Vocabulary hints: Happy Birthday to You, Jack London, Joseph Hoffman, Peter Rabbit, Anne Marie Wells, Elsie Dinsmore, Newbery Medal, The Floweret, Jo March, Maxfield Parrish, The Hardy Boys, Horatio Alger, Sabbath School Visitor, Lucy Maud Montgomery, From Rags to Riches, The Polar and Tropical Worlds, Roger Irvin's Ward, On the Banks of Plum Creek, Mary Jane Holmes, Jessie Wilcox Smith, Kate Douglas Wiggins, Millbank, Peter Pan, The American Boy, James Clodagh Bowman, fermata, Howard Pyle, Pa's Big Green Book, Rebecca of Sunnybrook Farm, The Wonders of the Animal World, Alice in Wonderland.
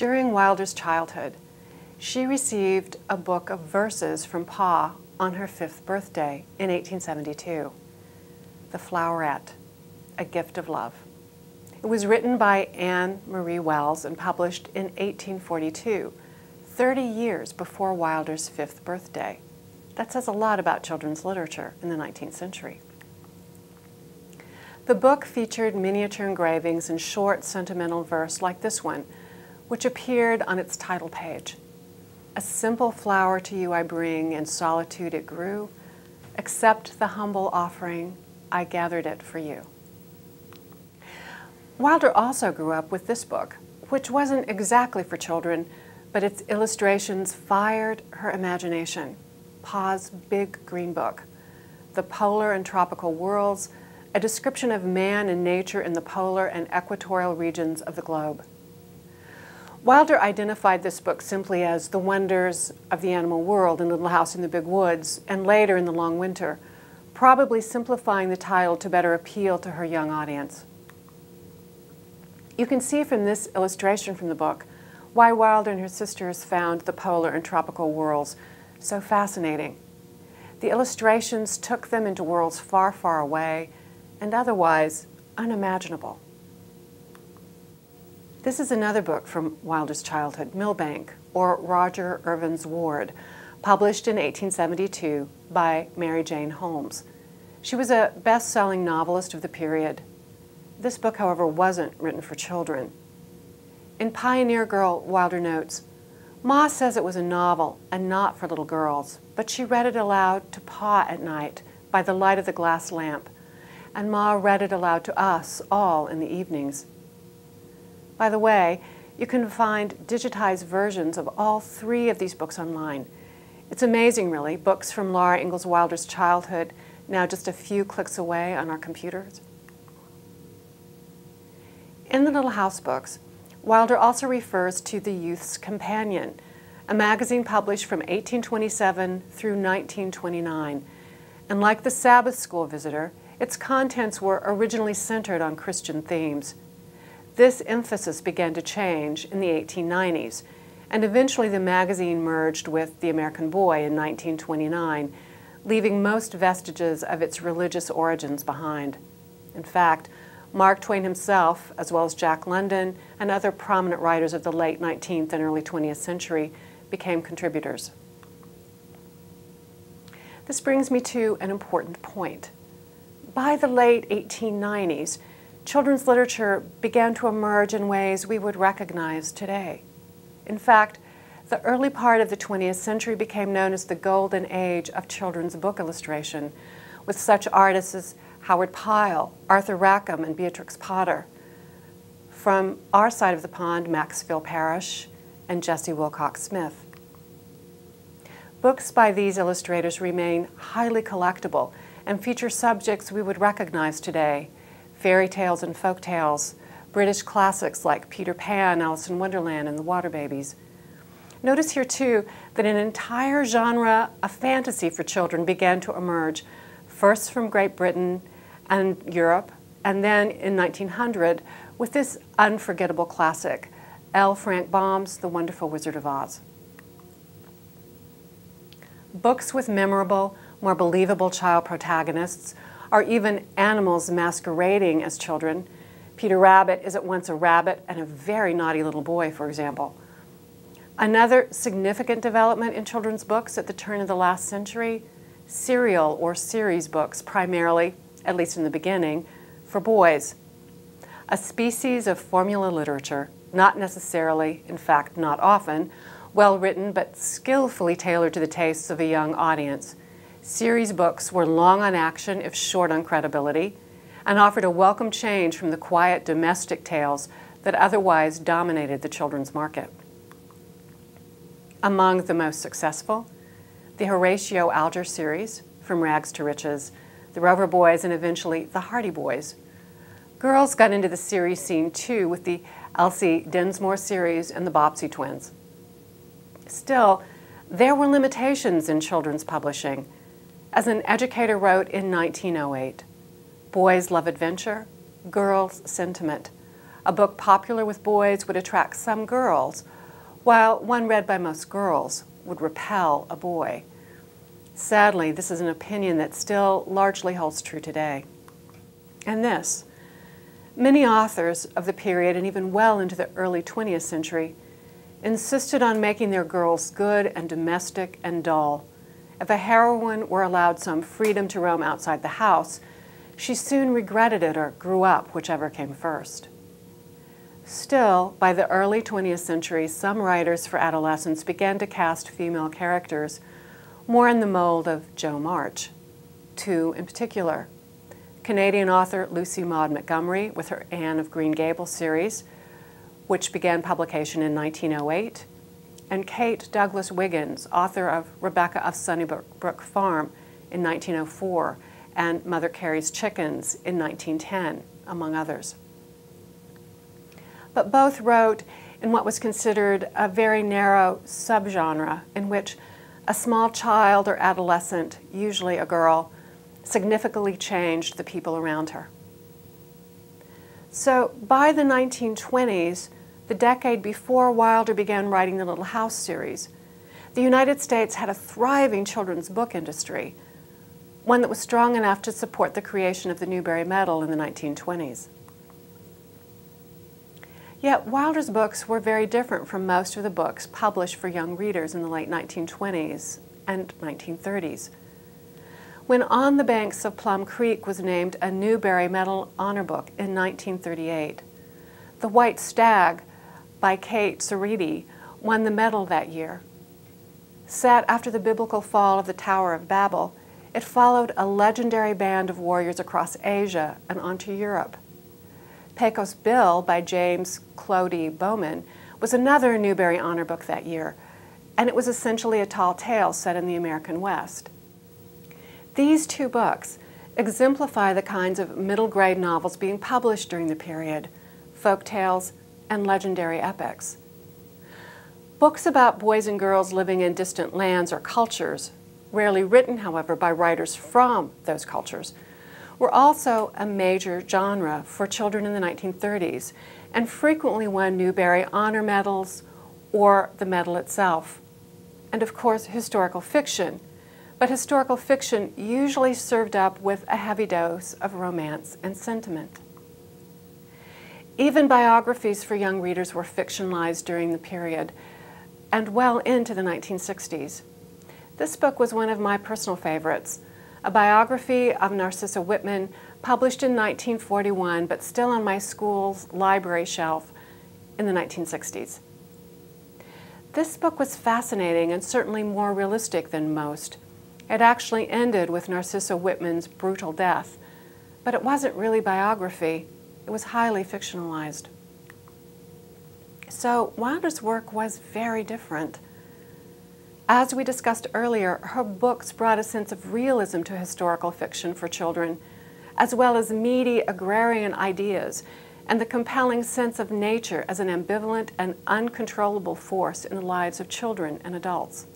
During Wilder's childhood, she received a book of verses from Pa on her 5th birthday in 1872, The Floweret, A Gift of Love. It was written by Anne Marie Wells and published in 1842, 30 years before Wilder's 5th birthday. That says a lot about children's literature in the 19th century. The book featured miniature engravings and short sentimental verse like this one, which appeared on its title page. A simple flower to you I bring, in solitude it grew. Accept the humble offering, I gathered it for you. Wilder also grew up with this book, which wasn't exactly for children, but its illustrations fired her imagination. Pa's Big Green Book, The Polar and Tropical Worlds, a description of man and nature in the polar and equatorial regions of the globe. Wilder identified this book simply as The Wonders of the Animal World in Little House in the Big Woods, and later in The Long Winter, probably simplifying the title to better appeal to her young audience. You can see from this illustration from the book why Wilder and her sisters found the polar and tropical worlds so fascinating. The illustrations took them into worlds far, far away and otherwise unimaginable. This is another book from Wilder's childhood, Millbank, or Roger Irvin's Ward, published in 1872 by Mary Jane Holmes. She was a best-selling novelist of the period. This book, however, wasn't written for children. In Pioneer Girl, Wilder notes, Ma says it was a novel and not for little girls, but she read it aloud to Pa at night by the light of the glass lamp, and Ma read it aloud to us all in the evenings. By the way, you can find digitized versions of all three of these books online. It's amazing, really, books from Laura Ingalls Wilder's childhood, now just a few clicks away on our computers. In the Little House books, Wilder also refers to The Youth's Companion, a magazine published from 1827 through 1929. And like the Sabbath School Visitor, its contents were originally centered on Christian themes. This emphasis began to change in the 1890s, and eventually the magazine merged with The American Boy in 1929, leaving most vestiges of its religious origins behind. In fact, Mark Twain himself, as well as Jack London and other prominent writers of the late 19th and early 20th century, became contributors. This brings me to an important point. By the late 1890s, children's literature began to emerge in ways we would recognize today. In fact, the early part of the 20th century became known as the golden age of children's book illustration, with such artists as Howard Pyle, Arthur Rackham, and Beatrix Potter. From our side of the pond, Maxfield Parrish and Jessie Wilcox Smith. Books by these illustrators remain highly collectible and feature subjects we would recognize today: fairy tales and folk tales, British classics like Peter Pan, Alice in Wonderland, and The Water Babies. Notice here, too, that an entire genre of fantasy for children began to emerge, first from Great Britain and Europe, and then in 1900 with this unforgettable classic, L. Frank Baum's The Wonderful Wizard of Oz. Books with memorable, more believable child protagonists, or even animals masquerading as children. Peter Rabbit is at once a rabbit and a very naughty little boy, for example. Another significant development in children's books at the turn of the last century: serial or series books, primarily, at least in the beginning, for boys. A species of formula literature, not necessarily, in fact not often, well-written but skillfully tailored to the tastes of a young audience. Series books were long on action, if short on credibility, and offered a welcome change from the quiet domestic tales that otherwise dominated the children's market. Among the most successful, the Horatio Alger series, From Rags to Riches, The Rover Boys, and eventually The Hardy Boys. Girls got into the series scene too with the Elsie Dinsmore series and the Bobsy Twins. Still, there were limitations in children's publishing. As an educator wrote in 1908, "Boys love adventure, girls sentiment. A book popular with boys would attract some girls, while one read by most girls would repel a boy. Sadly, this is an opinion that still largely holds true today. And this, many authors of the period and even well into the early 20th century insisted on making their girls good and domestic and dull. If a heroine were allowed some freedom to roam outside the house, she soon regretted it or grew up, whichever came first. Still, by the early 20th century, some writers for adolescents began to cast female characters more in the mold of Jo March. Two in particular, Canadian author Lucy Maud Montgomery with her Anne of Green Gables series, which began publication in 1908, and Kate Douglas Wiggins, author of Rebecca of Sunnybrook Farm in 1904 and Mother Carey's Chickens in 1910, among others. But both wrote in what was considered a very narrow subgenre in which a small child or adolescent, usually a girl, significantly changed the people around her. So by the 1920s, the decade before Wilder began writing the Little House series, the United States had a thriving children's book industry, one that was strong enough to support the creation of the Newbery Medal in the 1920s. Yet Wilder's books were very different from most of the books published for young readers in the late 1920s and 1930s. When On the Banks of Plum Creek was named a Newbery Medal honor book in 1938, The White Stag by Kate Ceredi won the medal that year. Set after the biblical fall of the Tower of Babel, it followed a legendary band of warriors across Asia and onto Europe. Pecos Bill by James Clodagh Bowman was another Newbery honor book that year, and it was essentially a tall tale set in the American West. These two books exemplify the kinds of middle-grade novels being published during the period, folk tales and legendary epics. Books about boys and girls living in distant lands or cultures, rarely written, however, by writers from those cultures, were also a major genre for children in the 1930s and frequently won Newbery honor medals or the medal itself. And of course, historical fiction, but historical fiction usually served up with a heavy dose of romance and sentiment. Even biographies for young readers were fictionalized during the period and well into the 1960s. This book was one of my personal favorites, a biography of Narcissa Whitman, published in 1941, but still on my school's library shelf in the 1960s. This book was fascinating and certainly more realistic than most. It actually ended with Narcissa Whitman's brutal death, but it wasn't really biography. It was highly fictionalized. So Wilder's work was very different. As we discussed earlier, her books brought a sense of realism to historical fiction for children, as well as meaty agrarian ideas and the compelling sense of nature as an ambivalent and uncontrollable force in the lives of children and adults.